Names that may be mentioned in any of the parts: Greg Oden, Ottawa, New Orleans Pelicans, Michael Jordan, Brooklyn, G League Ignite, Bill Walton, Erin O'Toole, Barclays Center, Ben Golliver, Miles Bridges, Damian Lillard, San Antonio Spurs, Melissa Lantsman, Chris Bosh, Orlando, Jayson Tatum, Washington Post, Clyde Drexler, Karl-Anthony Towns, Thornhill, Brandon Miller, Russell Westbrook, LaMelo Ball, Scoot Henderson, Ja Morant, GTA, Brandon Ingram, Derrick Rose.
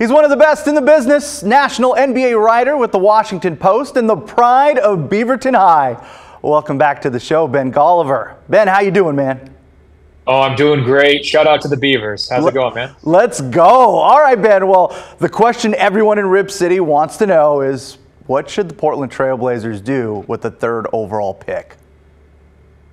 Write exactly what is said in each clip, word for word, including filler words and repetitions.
He's one of the best in the business, national N B A writer with the Washington Post and the pride of Beaverton High. Welcome back to the show, Ben Golliver. Ben, how you doing, man? Oh, I'm doing great. Shout out to the Beavers. How's it going, man? Let's go. All right, Ben. Well, the question everyone in Rip City wants to know is, what should the Portland Trail Blazers do with the third overall pick?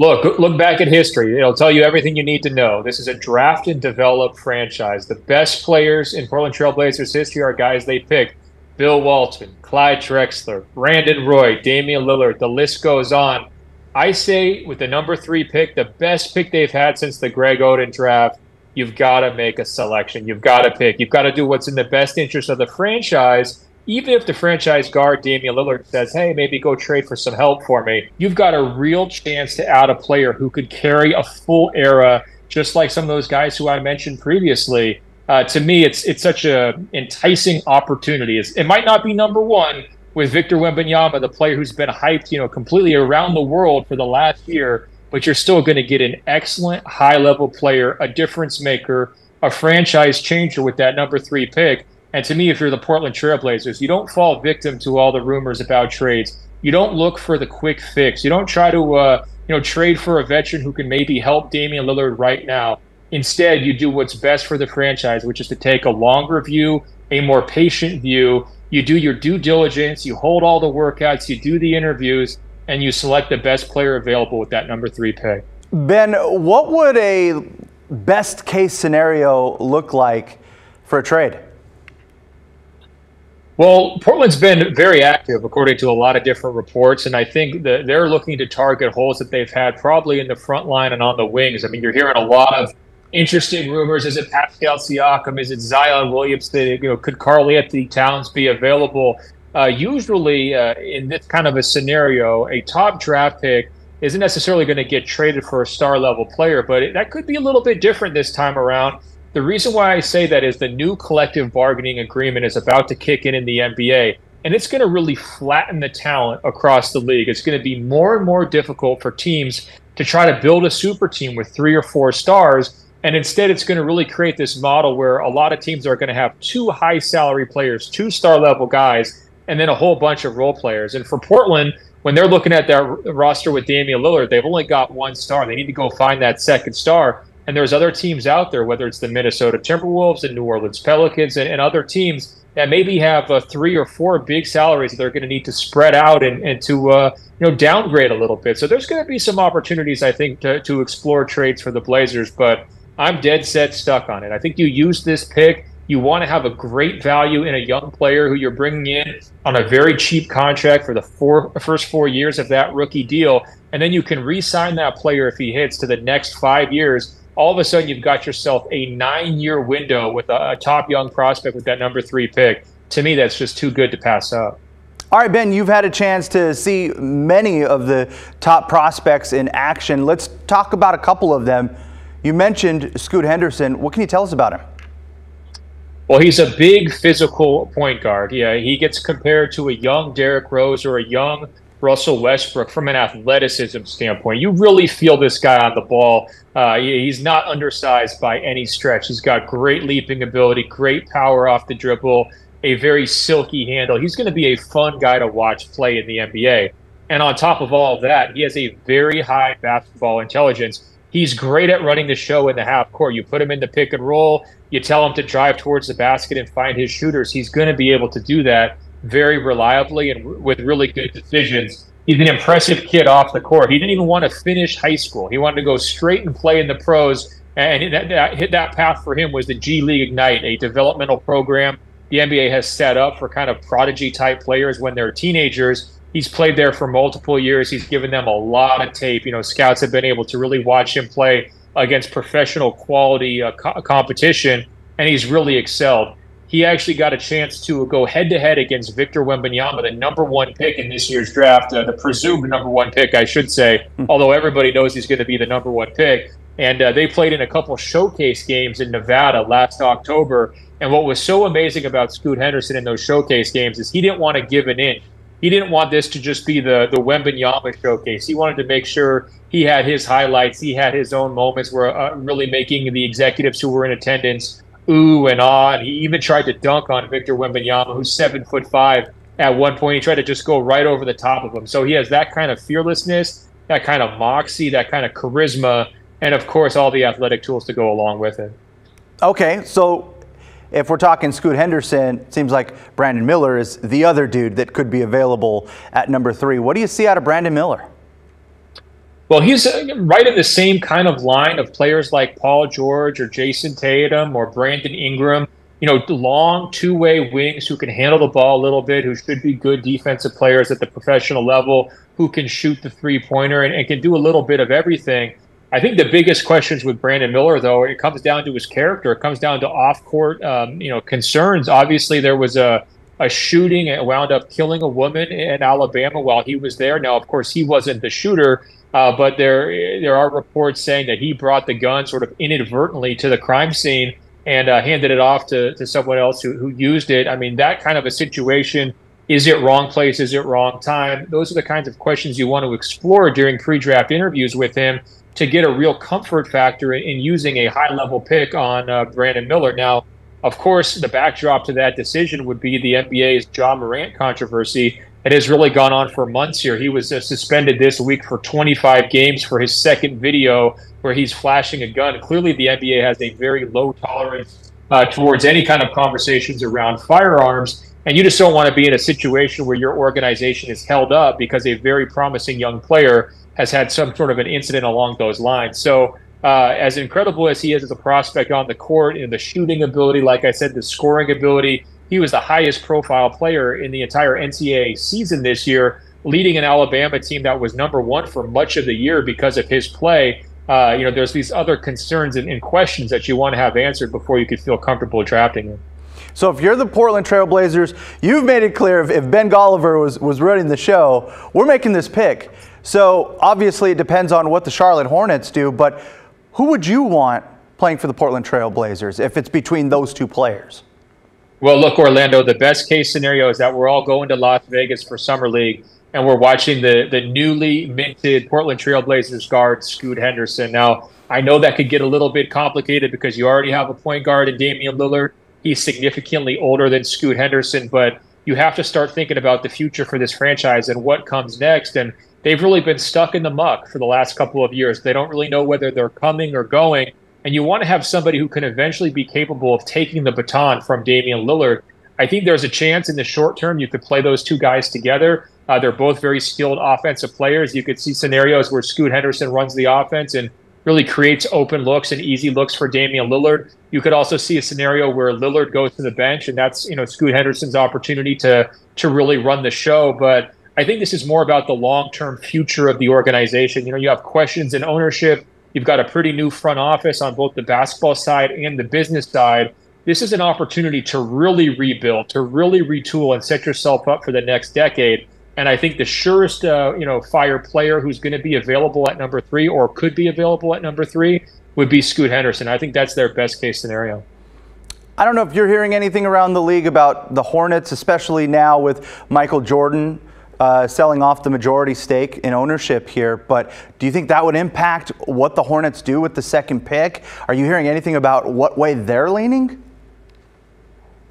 Look, look back at history. It'll tell you everything you need to know. This is a draft and develop franchise. The best players in Portland Trail Blazers history are guys they picked. Bill Walton, Clyde Drexler, Brandon Roy, Damian Lillard. The list goes on. I say with the number three pick, the best pick they've had since the Greg Oden draft, you've got to make a selection. You've got to pick. You've got to do what's in the best interest of the franchise. Even if the franchise guard, Damian Lillard, says, hey, maybe go trade for some help for me, you've got a real chance to add a player who could carry a full era, just like some of those guys who I mentioned previously. Uh, to me, it's it's such an enticing opportunity. It's, it might not be number one, with Victor Wembanyama, the player who's been hyped, you know, completely around the world for the last year, but you're still going to get an excellent high-level player, a difference maker, a franchise changer with that number three pick. And to me, if you're the Portland Trail Blazers, you don't fall victim to all the rumors about trades. You don't look for the quick fix. You don't try to, uh, you know, trade for a veteran who can maybe help Damian Lillard right now. Instead, you do what's best for the franchise, which is to take a longer view, a more patient view. You do your due diligence, you hold all the workouts, you do the interviews, and you select the best player available with that number three pick. Ben, what would a best case scenario look like for a trade? Well, Portland's been very active, according to a lot of different reports, and I think that they're looking to target holes that they've had probably in the front line and on the wings. I mean, you're hearing a lot of interesting rumors. Is it Pascal Siakam? Is it Zion Williams? You know, could Karl-Anthony Towns be available? Uh, usually, uh, in this kind of a scenario, a top draft pick isn't necessarily going to get traded for a star-level player, but it, that could be a little bit different this time around. The reason why I say that is the new collective bargaining agreement is about to kick in in the N B A, and it's going to really flatten the talent across the league. It's going to be more and more difficult for teams to try to build a super team with three or four stars. And instead, it's going to really create this model where a lot of teams are going to have two high salary players, two star level guys, and then a whole bunch of role players. And for Portland, when they're looking at that roster with Damian Lillard, they've only got one star. They need to go find that second star. And there's other teams out there, whether it's the Minnesota Timberwolves and New Orleans Pelicans and, and other teams that maybe have uh, three or four big salaries that they're going to need to spread out and, and to uh, you know, downgrade a little bit. So there's going to be some opportunities, I think, to, to explore trades for the Blazers, but I'm dead set stuck on it. I think you use this pick. You want to have a great value in a young player who you're bringing in on a very cheap contract for the four, first four years of that rookie deal. And then you can re-sign that player if he hits to the next five years. All of a sudden, you've got yourself a nine-year window with a, a top young prospect with that number three pick. To me, that's just too good to pass up. All right, Ben, you've had a chance to see many of the top prospects in action. Let's talk about a couple of them. You mentioned Scoot Henderson. What can you tell us about him? Well, he's a big physical point guard. Yeah, he gets compared to a young Derrick Rose or a young Russell Westbrook from an athleticism standpoint. You really feel this guy on the ball. Uh, he's not undersized by any stretch. He's got great leaping ability, great power off the dribble, a very silky handle. He's going to be a fun guy to watch play in the N B A. And on top of all of that, he has a very high basketball intelligence. He's great at running the show in the half court. You put him in the pick and roll, you tell him to drive towards the basket and find his shooters. He's going to be able to do that very reliably and with really good decisions. He's an impressive kid off the court. He didn't even want to finish high school. He wanted to go straight and play in the pros, and that, that path for him was the G League Ignite, a developmental program the N B A has set up for kind of prodigy-type players when they're teenagers. He's played there for multiple years. He's given them a lot of tape. You know, scouts have been able to really watch him play against professional quality uh, co competition, and he's really excelled. He actually got a chance to go head-to-head -head against Victor Wembanyama, the number one pick in this year's draft, uh, the presumed number one pick, I should say, although everybody knows he's going to be the number one pick. And uh, they played in a couple showcase games in Nevada last October. And what was so amazing about Scoot Henderson in those showcase games is he didn't want to give an inch. He didn't want this to just be the, the Wembanyama showcase. He wanted to make sure he had his highlights, he had his own moments where uh, really making the executives who were in attendance ooh and ah, and he even tried to dunk on Victor Wembanyama, who's seven foot five. At one point, he tried to just go right over the top of him. So he has that kind of fearlessness, that kind of moxie, that kind of charisma, and of course, all the athletic tools to go along with it. Okay, so if we're talking Scoot Henderson, it seems like Brandon Miller is the other dude that could be available at number three. What do you see out of Brandon Miller? Well, he's right in the same kind of line of players like Paul George or Jayson Tatum or Brandon Ingram. You know, long two-way wings who can handle the ball a little bit, who should be good defensive players at the professional level, who can shoot the three-pointer and, and can do a little bit of everything. I think the biggest questions with Brandon Miller, though, it comes down to his character. It comes down to off-court, um, you know, concerns. Obviously, there was a, a shooting and wound up killing a woman in Alabama while he was there. Now, of course, he wasn't the shooter, uh, but there there are reports saying that he brought the gun sort of inadvertently to the crime scene and uh, handed it off to, to someone else who, who used it. I mean, that kind of a situation, is it wrong place, is it wrong time? Those are the kinds of questions you want to explore during pre-draft interviews with him to get a real comfort factor in, in using a high-level pick on uh, Brandon Miller. Now, of course, the backdrop to that decision would be the N B A's Ja Morant controversy that has really gone on for months here. He was uh, suspended this week for twenty-five games for his second video where he's flashing a gun. Clearly, the N B A has a very low tolerance uh, towards any kind of conversations around firearms, and you just don't want to be in a situation where your organization is held up because a very promising young player has had some sort of an incident along those lines. So uh, as incredible as he is as a prospect on the court, in the shooting ability, like I said, the scoring ability, he was the highest profile player in the entire N C double A season this year, leading an Alabama team that was number one for much of the year because of his play. Uh, you know, there's these other concerns and, and questions that you want to have answered before you could feel comfortable drafting him. So if you're the Portland Trail Blazers, you've made it clear if, if Ben Golliver was, was running the show, we're making this pick. So obviously it depends on what the Charlotte Hornets do, but who would you want playing for the Portland Trail Blazers if it's between those two players? Well, look, Orlando, the best case scenario is that we're all going to Las Vegas for Summer League and we're watching the, the newly minted Portland Trail Blazers guard, Scoot Henderson. Now, I know that could get a little bit complicated because you already have a point guard in Damian Lillard. He's significantly older than Scoot Henderson, but you have to start thinking about the future for this franchise and what comes next. And they've really been stuck in the muck for the last couple of years. They don't really know whether they're coming or going. And you want to have somebody who can eventually be capable of taking the baton from Damian Lillard. I think there's a chance in the short term you could play those two guys together. Uh, they're both very skilled offensive players. You could see scenarios where Scoot Henderson runs the offense and really creates open looks and easy looks for Damian Lillard. You could also see a scenario where Lillard goes to the bench, and that's, you know, Scoot Henderson's opportunity to to really run the show. But I think this is more about the long-term future of the organization. You know, you have questions in ownership. You've got a pretty new front office on both the basketball side and the business side. This is an opportunity to really rebuild, to really retool and set yourself up for the next decade. And I think the surest, uh, you know, fire player who's going to be available at number three or could be available at number three would be Scoot Henderson. I think that's their best case scenario. I don't know if you're hearing anything around the league about the Hornets, especially now with Michael Jordan uh, selling off the majority stake in ownership here. But do you think that would impact what the Hornets do with the second pick? Are you hearing anything about what way they're leaning?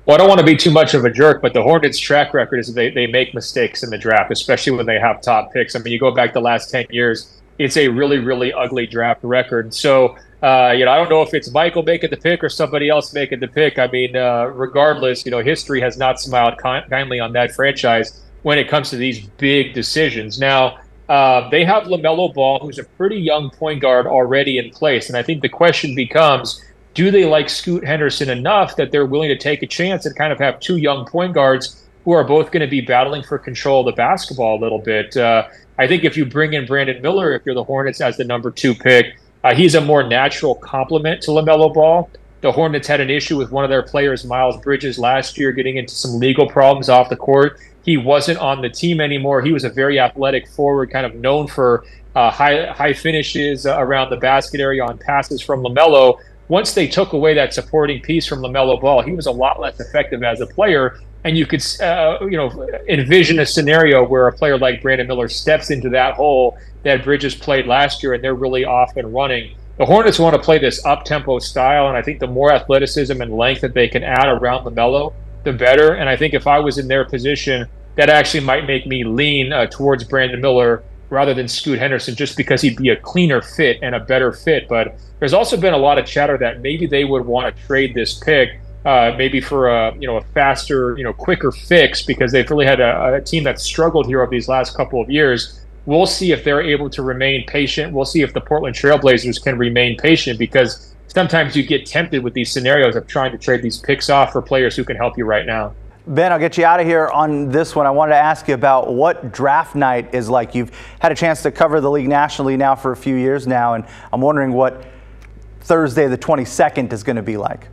Well, I don't want to be too much of a jerk, but the Hornets' track record is they, they make mistakes in the draft, especially when they have top picks. I mean, you go back the last ten years, it's a really, really ugly draft record. So, uh, you know, I don't know if it's Michael making the pick or somebody else making the pick. I mean, uh, regardless, you know, history has not smiled kindly on that franchise when it comes to these big decisions. Now, uh, they have LaMelo Ball, who's a pretty young point guard already in place, and I think the question becomes, do they like Scoot Henderson enough that they're willing to take a chance and kind of have two young point guards who are both going to be battling for control of the basketball a little bit? Uh, I think if you bring in Brandon Miller, if you're the Hornets, as the number two pick, uh, he's a more natural complement to LaMelo Ball. The Hornets had an issue with one of their players, Miles Bridges, last year, getting into some legal problems off the court. He wasn't on the team anymore. He was a very athletic forward, kind of known for uh, high, high finishes uh, around the basket area on passes from LaMelo. Once they took away that supporting piece from LaMelo Ball, he was a lot less effective as a player, and you could, uh, you know, envision a scenario where a player like Brandon Miller steps into that hole that Bridges played last year, and they're really off and running. The Hornets want to play this up-tempo style, and I think the more athleticism and length that they can add around LaMelo, the better. And I think if I was in their position, that actually might make me lean uh, towards Brandon Miller rather than Scoot Henderson, just because he'd be a cleaner fit and a better fit. But there's also been a lot of chatter that maybe they would want to trade this pick, uh, maybe for a you know a faster, you know quicker fix, because they've really had a, a team that's struggled here over these last couple of years. We'll see if they're able to remain patient. We'll see if the Portland Trail Blazers can remain patient, because sometimes you get tempted with these scenarios of trying to trade these picks off for players who can help you right now. Ben, I'll get you out of here on this one. I wanted to ask you about what draft night is like. You've had a chance to cover the league nationally now for a few years now, and I'm wondering what Thursday the twenty-second is going to be like.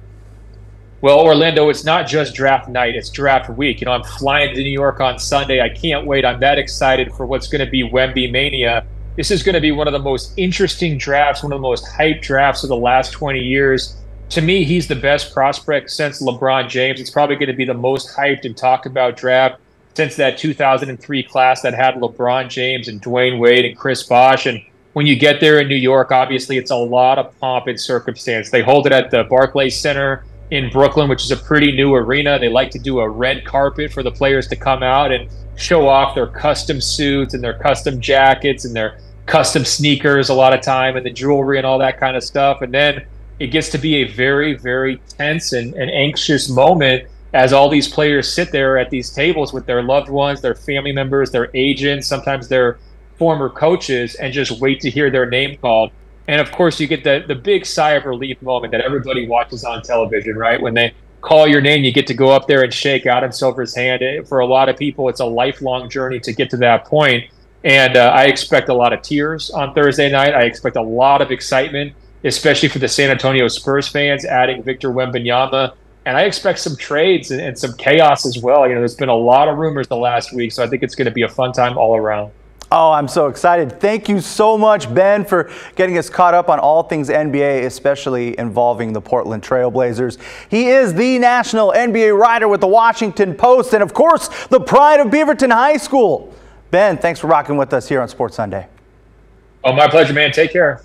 Well, Orlando, it's not just draft night, it's draft week. You know, I'm flying to New York on Sunday. I can't wait. I'm that excited for what's going to be Wemby Mania. This is going to be one of the most interesting drafts, one of the most hyped drafts of the last twenty years. To me, he's the best prospect since LeBron James. It's probably going to be the most hyped and talked about draft since that two thousand three class that had LeBron James and Dwayne Wade and Chris Bosh. And when you get there in New York, obviously, it's a lot of pomp and circumstance. They hold it at the Barclays Center in Brooklyn, which is a pretty new arena. They like to do a red carpet for the players to come out and show off their custom suits and their custom jackets and their custom sneakers a lot of time, and the jewelry and all that kind of stuff. And then it gets to be a very, very tense and, and anxious moment as all these players sit there at these tables with their loved ones, their family members, their agents, sometimes their former coaches, and just wait to hear their name called. And, of course, you get the, the big sigh of relief moment that everybody watches on television, right? When they call your name, you get to go up there and shake Adam Silver's hand. For a lot of people, it's a lifelong journey to get to that point. And uh, I expect a lot of tears on Thursday night. I expect a lot of excitement, especially for the San Antonio Spurs fans, adding Victor Wembanyama. And I expect some trades and, and some chaos as well. You know, there's been a lot of rumors the last week, so I think it's going to be a fun time all around. Oh, I'm so excited. Thank you so much, Ben, for getting us caught up on all things N B A, especially involving the Portland Trail Blazers. He is the national N B A writer with the Washington Post and, of course, the pride of Beaverton High School. Ben, thanks for rocking with us here on Sports Sunday. Oh, my pleasure, man. Take care.